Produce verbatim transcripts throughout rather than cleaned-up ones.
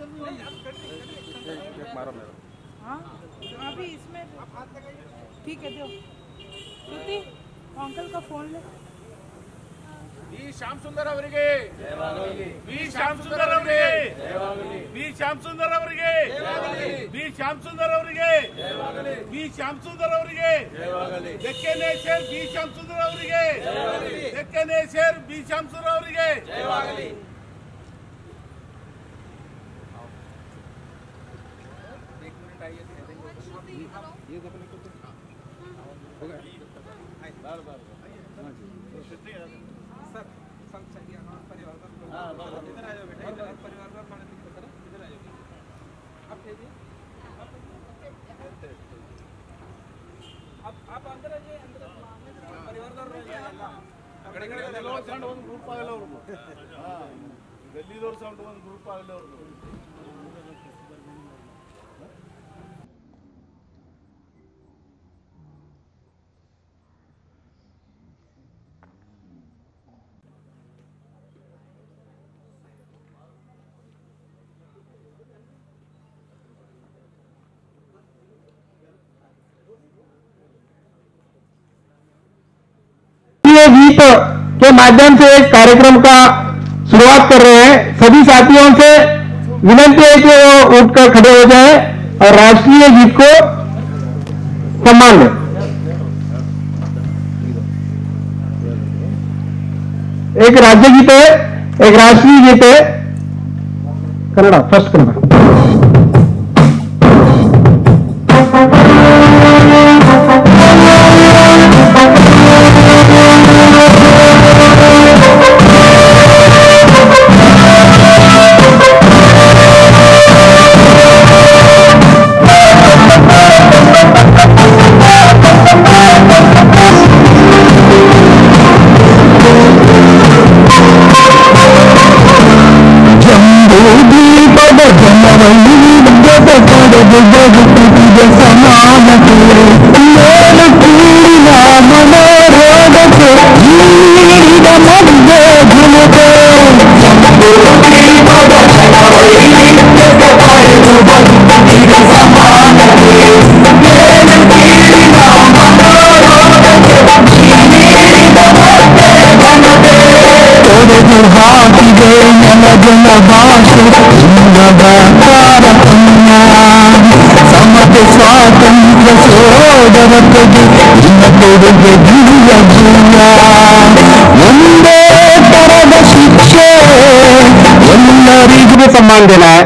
हाँ अभी इसमें ठीक है, दो अंकल का फोन ले। बी श्याम सुंदर ಅವರಿಗೆ ಜಯವಾಗಲಿ, ಬಿ ಶ್ಯಾಮ್ ಸುಂದರ್ ಅವರಿಗೆ ಜಯವಾಗಲಿ, ಬಿ ಶ್ಯಾಮ್ ಸುಂದರ್ ಅವರಿಗೆ ಜಯವಾಗಲಿ, ಬಿ ಶ್ಯಾಮ್ ಸುಂದರ್ ಅವರಿಗೆ ಜಯವಾಗಲಿ, ಬಿ ಶ್ಯಾಮ್ ಸುಂದರ್ ಅವರಿಗೆ ಜಯವಾಗಲಿ, ದಕ್ಕನೇ ಶೇರ್ ಬಿ ಶ್ಯಾಮ್ ಸುಂದರ್ ಅವರಿಗೆ ಜಯವಾಗಲಿ, ದಕ್ಕನೇ ಶೇರ್ ಬಿ ಶ್ಯಾಮ್ ಸುಂದರ್ ಅವರಿಗೆ ಜಯವಾಗಲಿ। एक मिनट आइए, ये अपने को हो गया बार बार हां जी सर संचालित है परिवार का। हां बाबा इधर आ जाओ बेटा, इधर परिवार का माने दिखो सर, इधर आ जाओ आप जी, आप आप अंदर आ जाइए, अंदर परिवार का कड़े कड़े ಎಲ್ಲೋ ಸೌಂಡ್ ಒಂದು ಗ್ರೂಪ್ ಆಗಲ್ಲ ಅವರು, हां ಗಲ್ಲಿದೋರ್ ಸೌಂಡ್ ಒಂದು ಗ್ರೂಪ್ ಆಗಲ್ಲ ಅವರು। गीत के माध्यम से एक कार्यक्रम का शुरुआत कर रहे हैं। सभी साथियों से विनती है कि वो उठकर खड़े हो जाएं और राष्ट्रीय गीत को सम्मान दें। एक राज्य गीत है, एक राष्ट्रीय गीत है, कन्नड़ा फर्स्ट कन्नड़ा। सम्मान देना है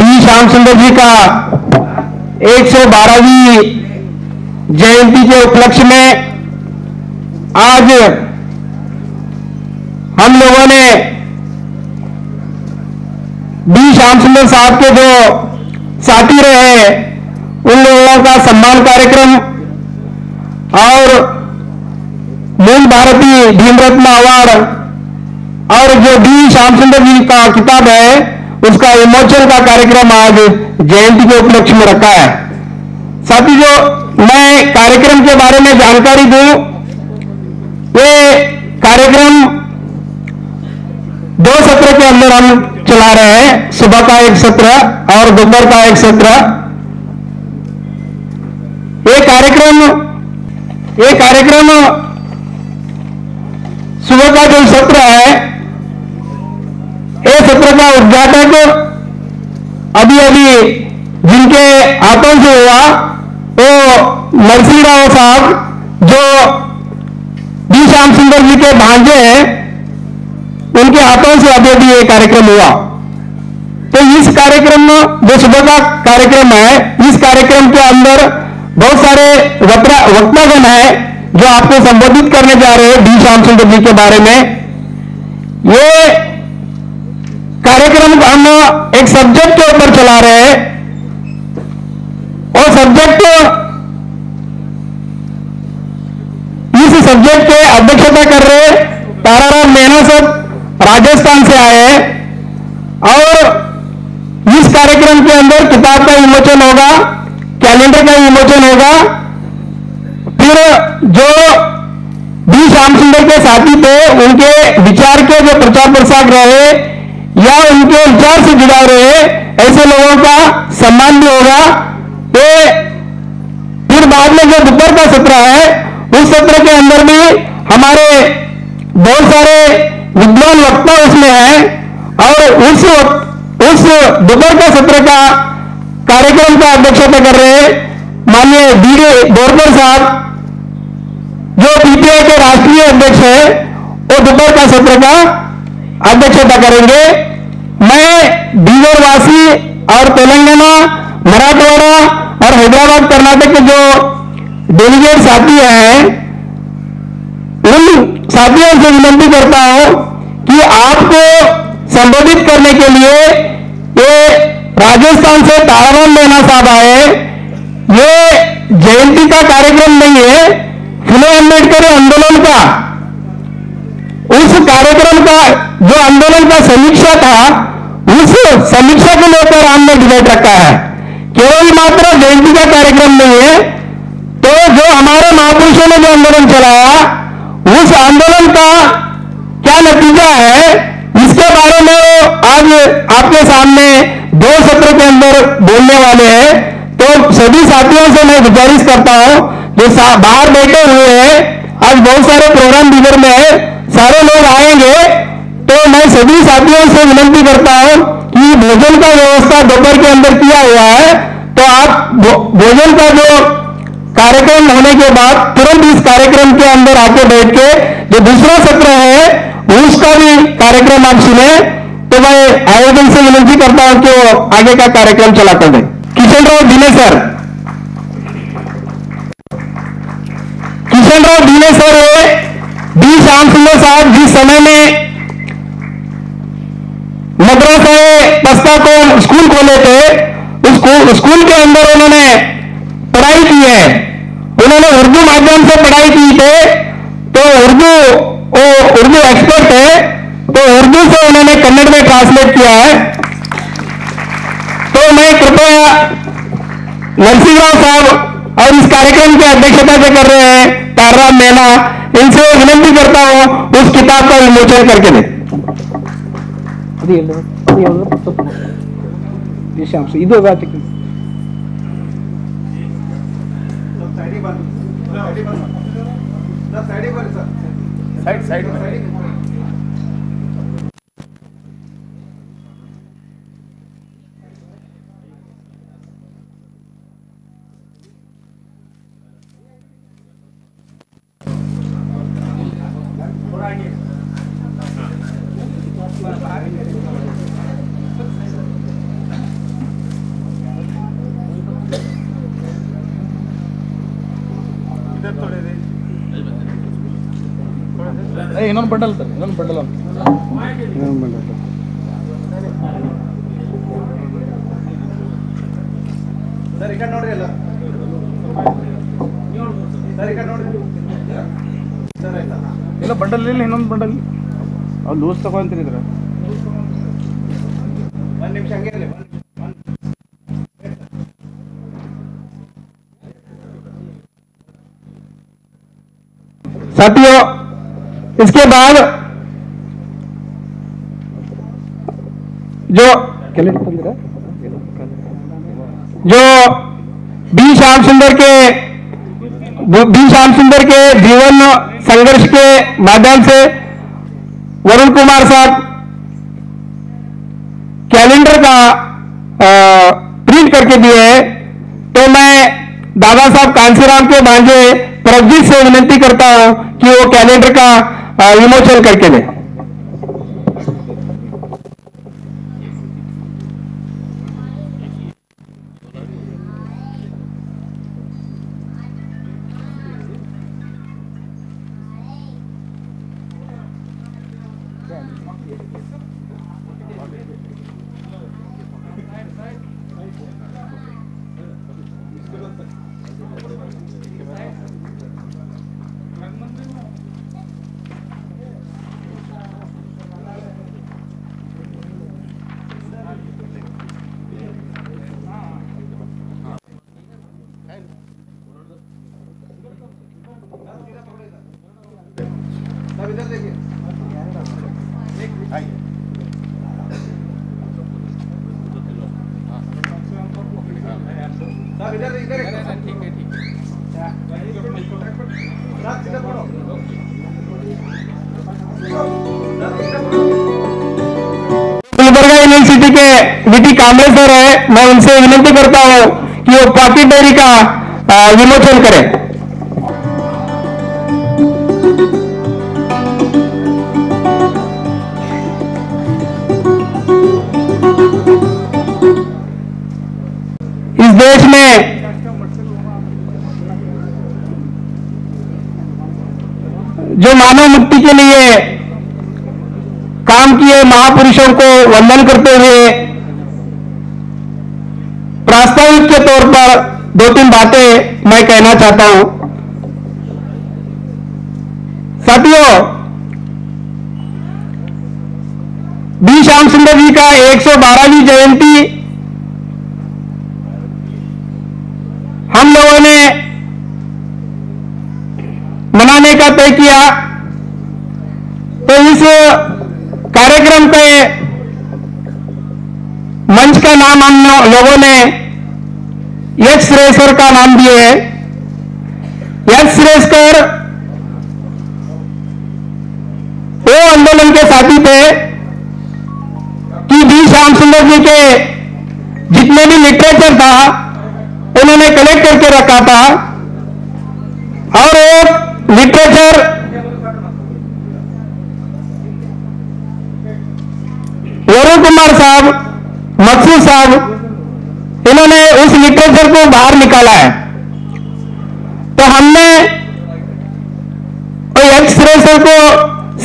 बी श्याम सुंदर जी का एक सौ बारहवीं जयंती के उपलक्ष्य में आज हम लोगों ने बी श्याम सुंदर साहब के जो साथी रहे उन लोगों का सम्मान कार्यक्रम और मूल भारती भीम अवार्ड और जो बी श्याम सुंदर जी का किताब है उसका विमोचन का कार्यक्रम आज जयंती के उपलक्ष्य में रखा है। साथी जो मैं कार्यक्रम के बारे में जानकारी दूं, ये कार्यक्रम दो सत्र के अंदर हम चला रहे हैं, सुबह का एक सत्र और दोपहर का एक सत्र। ये कार्यक्रम ये कार्यक्रम सुबह का जो सत्र है, ये सत्र का उद्घाटन अभी अभी जिनके हाथों से हुआ वो नरसिंहरा साहब जो बी श्याम सुंदर जी के भांजे हैं, उनके हाथों से अभी अभी ये कार्यक्रम हुआ। तो इस कार्यक्रम जो सुबह का कार्यक्रम है, इस कार्यक्रम के अंदर बहुत सारे वक्तागण हैं जो आपको संबोधित करने जा रहे हैं बी श्याम सुंदर जी के बारे में। ये कार्यक्रम हम एक सब्जेक्ट के ऊपर चला रहे हैं और सब्जेक्ट अध्यक्षता कर रहे तारा राम मीणा साहब राजस्थान से आए हैं और इस कार्यक्रम के अंदर किताब का विमोचन होगा, कैलेंडर का विमोचन होगा। फिर जो बी श्याम सुंदर के साथी थे उनके विचार के जो प्रचार प्रसार रहे या उनके विचार से जुड़ा रहे ऐसे लोगों का सम्मान भी होगा। तो फिर बाद में जो दोपहर का सत्र है उस सत्र के अंदर भी हमारे बहुत सारे विद्वान वक्ता उसमें हैं और उस उस दोपहर का सत्र का कार्यक्रम का अध्यक्षता कर रहे माननीय डीडी बोरधर साहब जो पीपीआई के राष्ट्रीय अध्यक्ष है वो दोपहर का सत्र का अध्यक्षता करेंगे। मैं बीवर वासी और तेलंगाना, मराठवाड़ा और हैदराबाद कर्नाटक के जो डेलीगेट साथी हैं उन साथियों से विनती करता हूं कि आपको संबोधित करने के लिए ये राजस्थान से तारा राम मीणा साहब आए, ये जयंती का कार्यक्रम नहीं है, फुले अंबेडकरी आंदोलन का उस कार्यक्रम का जो आंदोलन का समीक्षा था उस समीक्षा को लेकर हमने डिबेट रखा है, केवल मात्र जयंती का कार्यक्रम नहीं है। तो जो हमारे महापुरुषों ने जो आंदोलन चलाया उस आंदोलन का क्या नतीजा है इसके बारे में आज आपके सामने दो सत्र के अंदर बोलने वाले हैं। तो सभी साथियों से मैं गुजारिश करता हूं जो बाहर बैठे हुए हैं, आज बहुत सारे प्रोग्राम बिगड़ में है, सारे लोग आएंगे, तो मैं सभी साथियों से विनती करता हूं कि भोजन का व्यवस्था दोपहर के अंदर किया हुआ है, तो आप भोजन का जो कार्यक्रम होने के बाद तुरंत इस कार्यक्रम के अंदर आके बैठ के जो दूसरा सत्र है उसका भी कार्यक्रम आप सुने। तो मैं आयोजन से विनती करता हूं कि वो आगे का कार्यक्रम चलाते हैं। किशन राव दिने सर किशन राव दिने सर है बी श्याम सुंदर साहब जिस समय में मद्रास पस्ता को स्कूल खोले थे उस स्कूल के अंदर उन्होंने पढ़ाई की है, उन्होंने उर्दू माध्यम से पढ़ाई की थे। तो उर्दू वो उर्दू एक्सपर्ट थे, तो उर्दू से उन्होंने कन्नड़ में ट्रांसलेट किया है। तो मैं कृपया नरसिंहरा साहब और इस कार्यक्रम की अध्यक्षता से कर रहे हैं तारा राम मीणा, इनसे विनती करता हूं उस किताब का विमोचन करके दे। ಇನ್ನೊಂದು ಬಂಡಲ್ ಸರ್ ಇನ್ನೊಂದು ಬಂಡಲ್ ಅಂತ ಇನ್ನೊಂದು ಬಂಡಲ್ ಸರ್ ಈಗ ನೋಡಿ ಅಲ್ಲ ಸರ್ ಈಗ ನೋಡಿ ಸರ್ ಆಯ್ತಾ ಇಲ್ಲ ಬಂಡಲ್ ಇಲ್ಲ ಇನ್ನೊಂದು ಬಂಡಲ್ ಅವ್ ಲೂಸ್ ತಗೊಂತೀನಿ ಇದ್ರ ಒಂದು ನಿಮಿಷ ಹಂಗೆ ಇರಲಿ साथियों। इसके बाद जो जो बी श्याम सुंदर के बी श्याम सुंदर के जीवन संघर्ष के माध्यम से वरुण कुमार साहब कैलेंडर का प्रिंट करके दिए है, तो मैं दादा साहब कांशीराम के भांजे प्रभजीत से विनती करता हूं कि वो कैलेंडर का विमोचन करके दें। इधर इधर ठीक है ठीक गुलबर्गा यूनिवर्सिटी के वीटी कामले सर है, मैं उनसे विनती करता हूँ कि वो कॉफी डेयरी का विमोचन करें। देश में जो मानव मुक्ति के लिए काम किए महापुरुषों को वंदन करते हुए प्रास्ताविक के तौर पर दो तीन बातें मैं कहना चाहता हूं। साथियों, बी श्याम सुंदर जी का एक सौ बारहवीं जयंती हम लोगों ने मनाने का तय किया, तो इस कार्यक्रम के मंच का नाम हम लोगों ने यश श्रेष्ठकर का नाम दिए है। यश श्रेष्ठकर वो आंदोलन के साथी थे कि बी श्याम सुंदर जी के जितने भी लिटरेचर था उन्होंने कलेक्ट करके रखा था और एक लिटरेचर वरुण कुमार साहब मक्सू साहब इन्होंने उस लिटरेचर को बाहर निकाला है। तो हमने एक्स रेसर को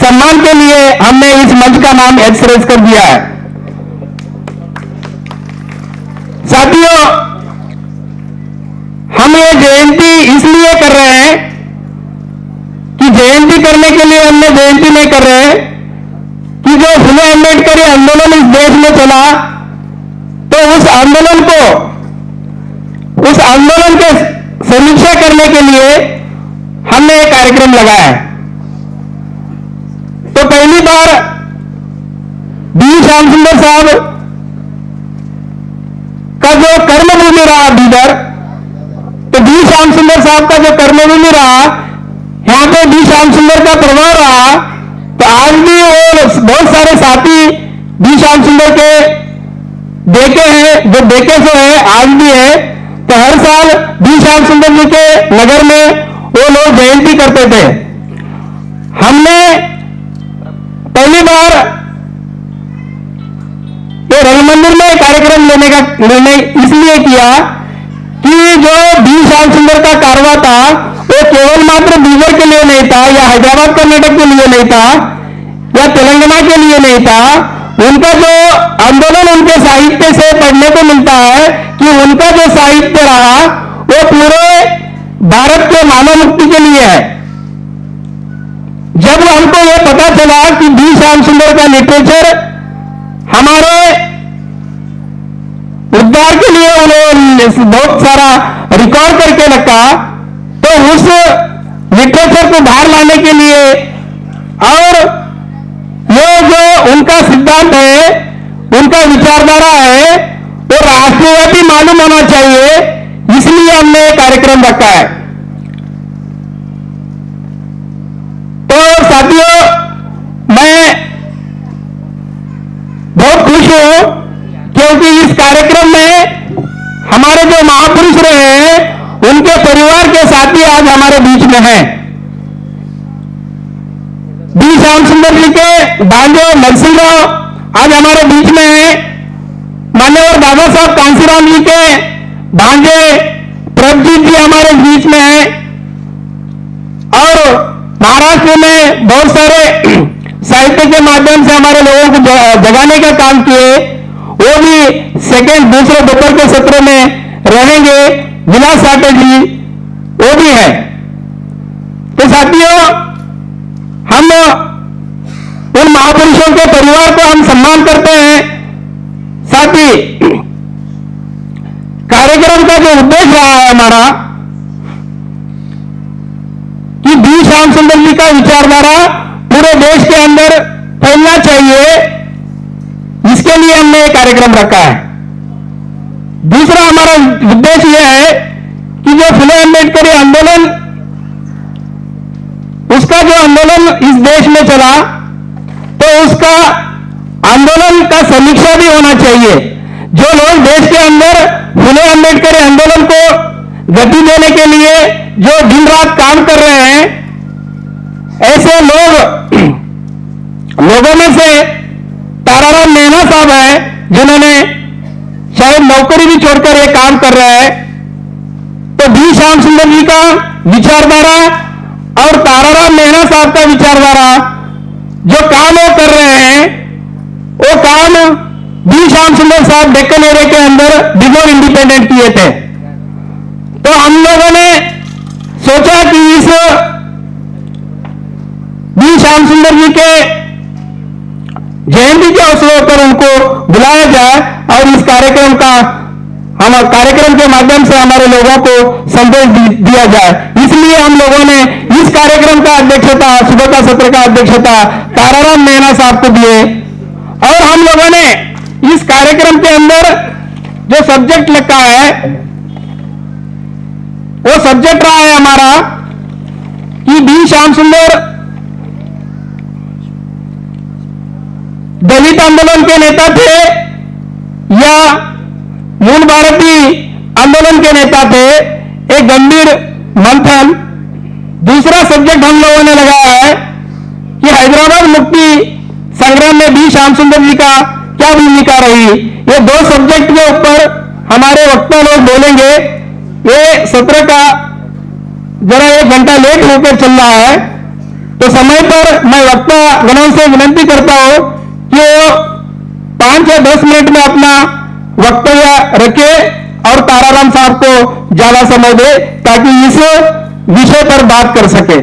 सम्मान के लिए हमने इस मंच का नाम एक्स रेस कर दिया है। साथियों, हम ये जयंती इसलिए कर रहे हैं कि जयंती करने के लिए हमने जयंती नहीं कर रहे हैं कि जो फुले अंबेडकरी आंदोलन इस देश में चला, तो उस आंदोलन को उस आंदोलन के समीक्षा करने के लिए हमने एक कार्यक्रम लगाया है। तो पहली बार बी श्याम सुंदर साहब का जो कर्मभूमि रहा बीदर, तो बी श्याम सुंदर साहब का जो कर्मभूमि रहा, यहां पे बी श्याम सुंदर का प्रभाव रहा, तो आज भी वो बहुत सारे साथी बी श्याम सुंदर के देखे हैं, जो देखे सो है आज भी है। तो हर साल बी श्याम सुंदर जी के नगर में वो लोग जयंती करते थे। हमने पहली बार ये रंग मंदिर में कार्यक्रम लेने का निर्णय इसलिए किया कि जो बी श्याम सुंदर का कारवा था वो केवल मात्र बीवर के लिए नहीं था, या हैदराबाद कर्नाटक के लिए नहीं था, या तेलंगाना के लिए नहीं था। उनका जो आंदोलन उनके साहित्य से पढ़ने को मिलता है कि उनका जो साहित्य रहा वो पूरे भारत के मानव मुक्ति के लिए है। जब हमको ये पता चला कि बी श्याम सुंदर का लिटरेचर हमारे उद्धार के लिए उन्होंने बहुत सारा रिकॉर्ड करके रखा, तो उस लिटरेचर को बाहर लाने के लिए और ये जो उनका सिद्धांत है, उनका विचारधारा है, वो राष्ट्रव्यापी मालूम होना चाहिए, इसलिए हमने कार्यक्रम रखा है। तो साथियों, मैं बहुत खुश हूं क्योंकि इस कार्यक्रम में हमारे जो महापुरुष रहे हैं उनके परिवार के साथी आज हमारे बीच में हैं। बी श्याम सुंदर जी के भांजे नरसिंहरा आज हमारे बीच में हैं। माननीय दादा साहब कांशीराम जी के भांजे प्रभजीत जी हमारे बीच में हैं। और महाराष्ट्र में बहुत सारे साहित्य के माध्यम से हमारे लोगों को जगाने का काम किए, वो भी सेकेंड दूसरे दोपहर के सत्र में रहेंगे। विलास साटे जी वो भी है। तो साथियों, हम उन महापुरुषों के परिवार को हम सम्मान करते हैं। साथ ही कार्यक्रम का जो उद्देश्य रहा है हमारा कि बी श्याम सुंदर जी का विचारधारा पूरे देश के अंदर फैलना चाहिए, इसके लिए हमने कार्यक्रम रखा है। दूसरा हमारा उद्देश्य यह है कि जो फुले अंबेडकरी आंदोलन, उसका जो आंदोलन इस देश में चला, तो उसका आंदोलन का समीक्षा भी होना चाहिए। जो लोग देश के अंदर फुले अंबेडकरी आंदोलन को गति देने के लिए जो दिन रात काम कर रहे हैं, ऐसे लोग लोगों में से तारा राम मीणा साहब हैं, जिन्होंने शायद नौकरी भी छोड़कर ये काम कर रहे हैं। तो बी श्याम सुंदर जी का विचारधारा और तारा राम मीणा साहब का विचारधारा, जो काम वो कर रहे हैं, वो काम बी श्याम सुंदर साहब डेक्कन एरिया के अंदर बिफोर इंडिपेंडेंट किए थे। तो हम लोगों ने सोचा कि इस बी श्याम सुंदर जी के जयंती के अवसर पर उनको बुलाया जाए और इस कार्यक्रम का हम कार्यक्रम के माध्यम से हमारे लोगों को संदेश दिया जाए। इसलिए हम लोगों ने इस कार्यक्रम का अध्यक्षता, सुबह का सत्र का अध्यक्षता ताराराम मीणा साहब को दिए, और हम लोगों ने इस कार्यक्रम के अंदर जो सब्जेक्ट लिखा है, वो सब्जेक्ट रहा है हमारा कि बी श्याम सुंदर दलित आंदोलन के नेता थे या मूल भारती आंदोलन के नेता थे, एक गंभीर मंथन। दूसरा सब्जेक्ट हम लोगों ने लगाया है कि हैदराबाद मुक्ति संग्राम में बी श्याम सुंदर जी का क्या भूमिका रही। ये दो सब्जेक्ट के ऊपर हमारे वक्ता लोग बोलेंगे। ये सत्र का जरा एक घंटा लेट होकर चल रहा है, तो समय पर मैं वक्ता गणों से विनती करता हूं कि वो पांच या दस मिनट में अपना वक्तव्य रखे और ताराराम साहब को ज्यादा समय दे, ताकि इस विषय पर बात कर सके।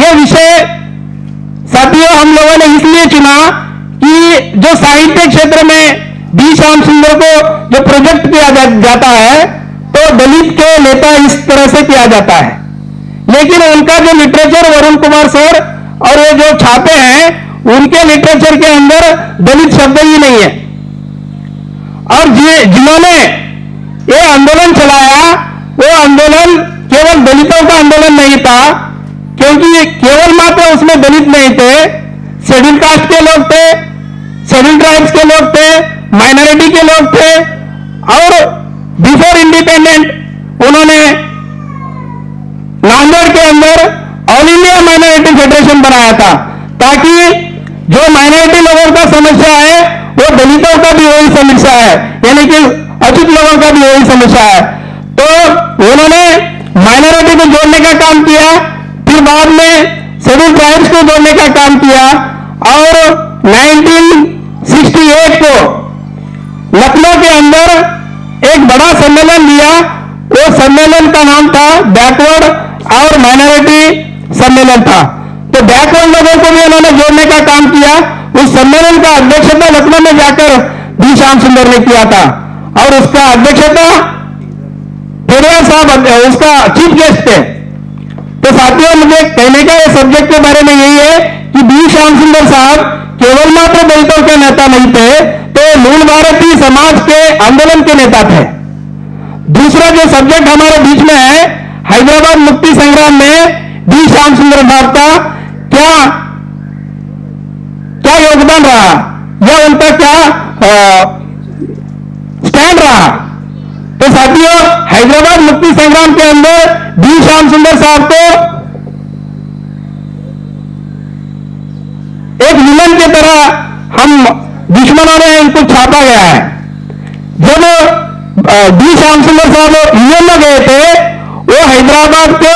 यह विषय साथियों हम लोगों ने इसलिए चुना कि जो साहित्य क्षेत्र में बी श्याम सुंदर को जो प्रोजेक्ट किया जा, जाता है, तो दलित के नेता इस तरह से किया जाता है, लेकिन उनका जो लिटरेचर वरुण कुमार सर और ये जो छापे हैं, उनके लिटरेचर के अंदर दलित शब्द ही नहीं है। और जिन्होंने ये आंदोलन चलाया, वो आंदोलन केवल दलितों का आंदोलन नहीं था, क्योंकि केवल मात्र उसमें दलित नहीं थे, शेड्यूल कास्ट के लोग थे, शेड्यूल ट्राइब्स के लोग थे, माइनॉरिटी के लोग थे। और बिफोर इंडिपेंडेंट उन्होंने नांदेड़ के अंदर ऑल इंडिया माइनॉरिटी फेडरेशन बनाया था, ताकि जो माइनॉरिटी लोगों का समस्या है, वो दलितों का भी वही समस्या है, यानी कि अछूत लोगों का भी वही समस्या है। तो उन्होंने माइनॉरिटी को जोड़ने का काम किया, फिर बाद में शेड्यूल ट्राइब्स को जोड़ने का काम किया, और उन्नीस सौ अड़सठ को लखनऊ के अंदर एक बड़ा सम्मेलन लिया। वो सम्मेलन का नाम था बैकवर्ड और माइनॉरिटी सम्मेलन था। तो बैकवर्ड लोगों को भी उन्होंने जोड़ने का काम किया। उस सम्मेलन का अध्यक्षता लखनऊ में जाकर बी श्याम सुंदर ने किया था, और उसका अध्यक्षता पेरियार साहब उसका चीफ गेस्ट थे। तो साथियों, मुझे कहने का इस सब्जेक्ट के बारे में यही है कि बी श्याम सुंदर साहब केवल मात्र दलितों के नेता नहीं थे, तो मूल भारतीय समाज के आंदोलन के नेता थे। दूसरा जो सब्जेक्ट हमारे बीच में है, हैदराबाद मुक्ति संग्राम में बी श्याम सुंदर साहब का क्या क्या योगदान रहा या उनका क्या स्टैंड रहा। तो साथियों, हैदराबाद मुक्ति संग्राम के अंदर बी श्याम सुंदर साहब को एक विलन की तरह हम दुश्मनों ने इनको छापा गया है। जब बी श्याम सुंदर साहब यूएन में गए थे, वो हैदराबाद के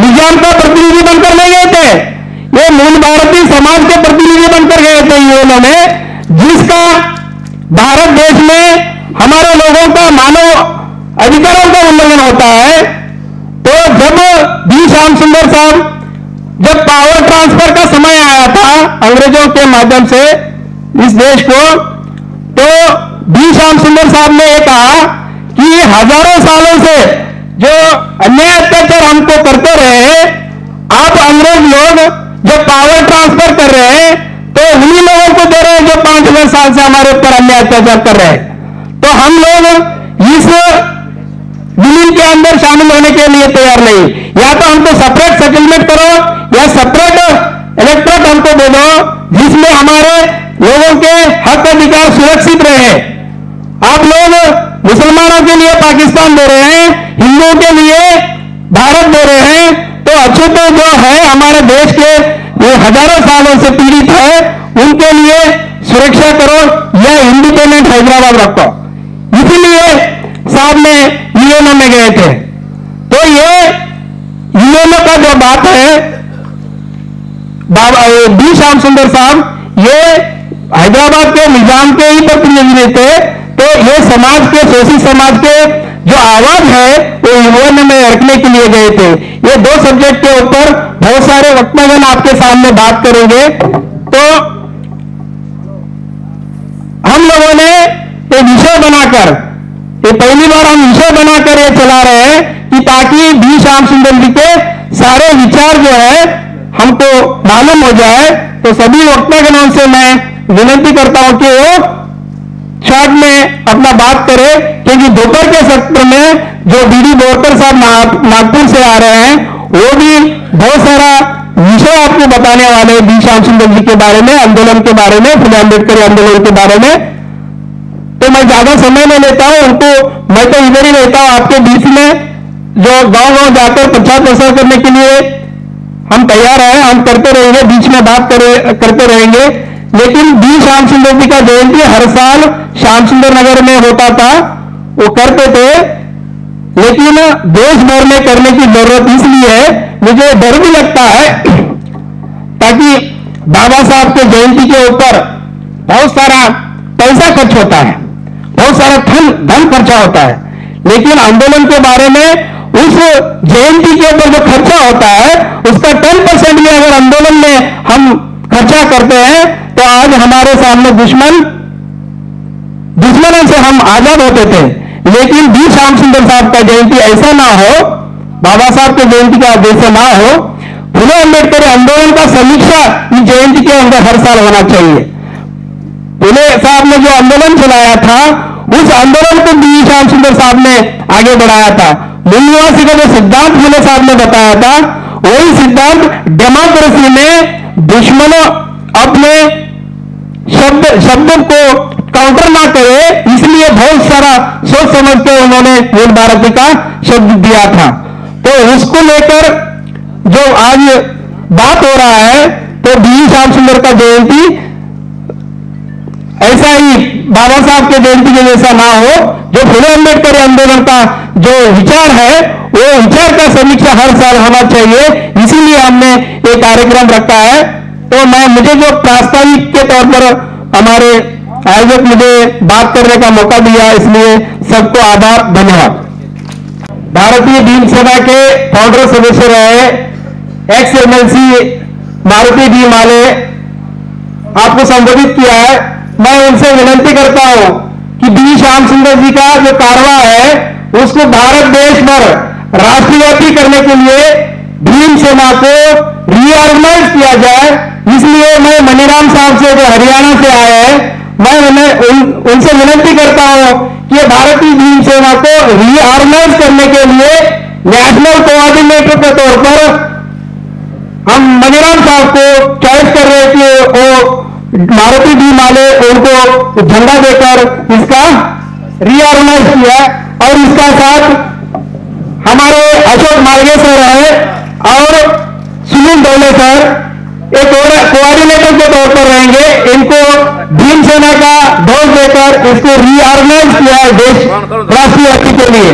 निजाम का प्रतिनिधि बनकर नहीं गए थे, ये मूल भारतीय समाज के प्रतिनिधि बनकर गए थे यूएनओ में, जिसका भारत देश में हमारे लोगों का मानव अधिकारों का उल्लंघन होता है। तो जब बी श्याम सुंदर साहब जब पावर ट्रांसफर का समय आया था अंग्रेजों के माध्यम से इस देश को, तो बी श्याम सुंदर साहब ने यह कहा कि हजारों सालों से जो अन्याय अत्याचार हमको करते रहे, आप अंग्रेज लोग जो पावर ट्रांसफर कर रहे हैं, तो उन्हीं लोगों को दे रहे हैं जो पांच हजार साल से हमारे ऊपर अन्याय अत्याचार कर रहे हैं। तो हम लोग इस बिलिंग के अंदर शामिल होने के लिए तैयार नहीं। या तो हमको सेपरेट सेटलमेंट करो या सेपरेट इलेक्ट्रेट हमको दे दो जिसमें हमारे लोगों के हक अधिकार सुरक्षित रहे। आप लोग मुसलमानों के लिए पाकिस्तान दे रहे हैं, हिंदुओं के लिए भारत दे रहे हैं, तो अच्छे तो जो है हमारे देश के जो हजारों सालों से पीड़ित है उनके लिए सुरक्षा करो या इंडिपेंडेंट हैदराबाद रखो। इसीलिए साहब ने यूएनओ में गए थे। तो ये यूएनओ का जो बात है बाबा बी श्याम सुंदर साहब ये हैदराबाद के निजाम के ही प्रतिनिधि थे, तो ये समाज के शोषित समाज के जो आवाज है वो यूएनओ में रखने के लिए गए थे। ये दो सब्जेक्ट के ऊपर बहुत सारे वक्तागण आपके सामने बात करेंगे। तो हम लोगों ने ये विषय बनाकर ये पहली बार हम विषय बनाकर ये चला रहे हैं कि ताकि बी श्याम सुंदर जी के सारे विचार जो है हमको मालूम हो जाए। तो सभी वक्तागणों से मैं विनती करता हूं कि वो शॉर्ट में अपना बात करें, क्योंकि दोपहर के सत्र में जो डीडी बोरधर साहब नागपुर से आ रहे हैं वो भी बहुत सारा विषय आपको बताने वाले हैं बी श्याम सुंदर जी के बारे में, आंदोलन के बारे में, फुले अंबेडकरी आंदोलन के बारे में। तो मैं ज्यादा समय नहीं लेता हूं उनको, मैं तो इधर ही रहता हूं आपके बीच में, जो गांव गांव जाकर प्रचार प्रसार करने के लिए हम तैयार हैं, हम करते रहेंगे, बीच में बात करते रहेंगे। लेकिन बी श्याम सुंदर जी का जयंती हर साल श्याम सुंदर नगर में होता था, वो करते थे, लेकिन देश भर में करने की जरूरत इसलिए है, मुझे डर भी लगता है ताकि बाबा साहब के जयंती के ऊपर बहुत सारा पैसा खर्च होता है, बहुत सारा धन धन खर्चा होता है, लेकिन आंदोलन के बारे में उस जयंती के ऊपर जो खर्चा होता है उसका टेन परसेंट भी अगर आंदोलन में हम खर्चा करते हैं तो आज हमारे सामने दुश्मन दुश्मनों से हम आजाद होते थे। लेकिन बी श्याम सुंदर साहब का जयंती ऐसा ना हो, बाबा साहब के जयंती का जैसा ना हो, फुले अंबेडकर आंदोलन का समीक्षा इस जयंती के अंदर हर साल होना चाहिए। फुले साहब ने जो आंदोलन चलाया था उस आंदोलन को बी श्याम सुंदर साहब ने आगे बढ़ाया था। मूल निवासी का जो सिद्धांत फुले साहब ने बताया था वही सिद्धांत डेमोक्रेसी में दुश्मनों अपने शब्द शब्दों को काउंटर ना करे, इसलिए बहुत सारा सोच समझ के उन्होंने मूल भारती का शब्द दिया था। तो उसको लेकर जो आज बात हो रहा है तो बी श्याम सुंदर का जयंती ऐसा ही बाबा साहब के जयंती के जैसा ना हो, जो फुले अंबेडकर आंदोलन का जो विचार है वो विचार का समीक्षा हर साल होना चाहिए, इसीलिए हमने ये कार्यक्रम रखा है। तो मैं मुझे जो प्रास्ताविक के तौर पर हमारे आयोजक मुझे बात करने का मौका दिया, इसलिए सबको आभार, धन्यवाद। भारतीय भीम सेना के फाउंडर सदस्य रहे एक्स एमएलसी मारुति भीम वाले आपको संबोधित किया है। मैं उनसे विनती करता हूं कि बी श्याम सुंदर जी का जो कारवा है उसको भारत देश पर राष्ट्रव्यापी करने के लिए भीम सेना को रिऑर्गेनाइज किया जाए। इसलिए मैं मणिराम साहब से जो हरियाणा से आए हैं मैं उन्हें उन, उनसे विनती करता हूं कि भारतीय भीम सेना को रिऑर्गेनाइज करने के लिए नेशनल कोऑर्डिनेटर के तौर पर हम मणिराम साहब को चॉइस कर रहे थे। वो मारुति भीम वाले उनको झंडा देकर इसका रिऑर्गेनाइज किया और इसका साथ हमारे अशोक मालगे सर है और सुनील ढोले सर एक कोऑर्डिनेटर के तौर पर रहेंगे। इनको भीम सेना का ध्वज देकर इसको रिऑर्गेनाइज किया है देश राष्ट्रव्यापी के लिए।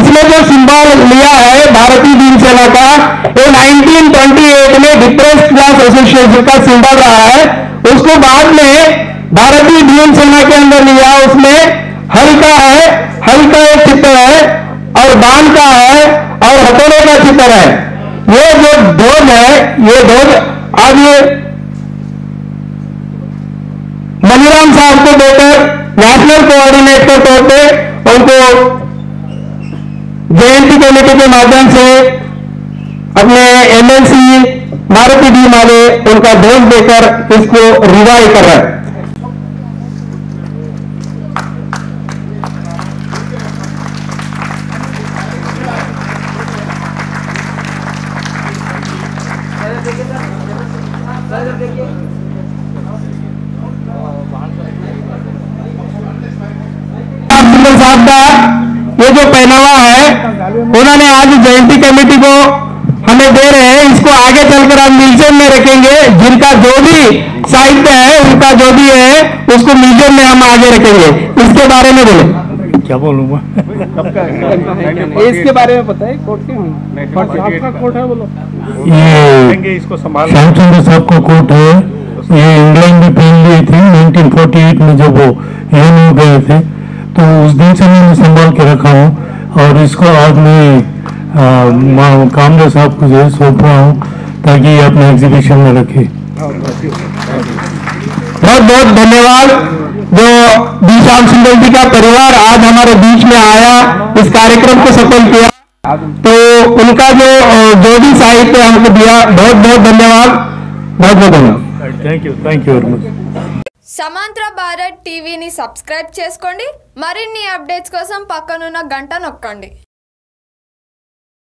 इसमें जो सिंबल लिया है भारतीय भीम सेना का वो नाइनटीन ट्वेंटी एट में डिप्रेस्ड क्लास एसोसिएशन का सिंबल रहा है, उसको बाद में भारतीय भीम सेना के अंदर लिया। उसमें हल्का है, हल्का एक चित्र है और बाण का है और हथौड़े का चित्र है। ये जो ध्वज है ये ध्वज आज ये मणिराम साहब को देकर नेशनल कोऑर्डिनेटर तौर पर उनको जयंती पार्टी के माध्यम से अपने एमएलसी मारुति डी माले उनका दोष देकर इसको रिवाइव कर रहे हैं। साहब का ये जो पहनावा है उन्होंने आज जयंती कमेटी को हमें दे रहे हैं, इसको आगे चलकर हम म्यूजियम में रखेंगे। जिनका जो भी साहित्य है उनका जो भी है उसको म्यूजियम में हम आगे रखेंगे। इसके बारे में बोलो, क्या बोलूंगा इसके बारे में पता है कोर्ट के कोर्ट है, बोलो ये श्याम सुंदर साहब का कोर्ट है। ये इंग्लैंड में पहन लिए थे नाइनटीन फोर्टी एट में जब वो यहां हो गए थे, तो उस दिन से मैंने संभाल के रखा हूँ और इसको आज मैं कामरे साहब को जो है सौंप रहा हूँ ताकि ये अपने एग्जीबिशन में रखे। बहुत बहुत धन्यवाद। जो बी श्याम सुंदर जी का परिवार आज हमारे बीच में आया, इस कार्यक्रम को सफल किया, तो उनका जो जो भी साहित्य हमको दिया, बहुत बहुत धन्यवाद, बहुत बहुत धन्यवाद। Thank you, thank you very much. సమంతర Bharat టీవీని సబ్స్క్రైబ్ చేసుకోండి, మరిన్ని అప్డేట్స్ కోసం పక్కనున్న గంట నొక్కండి।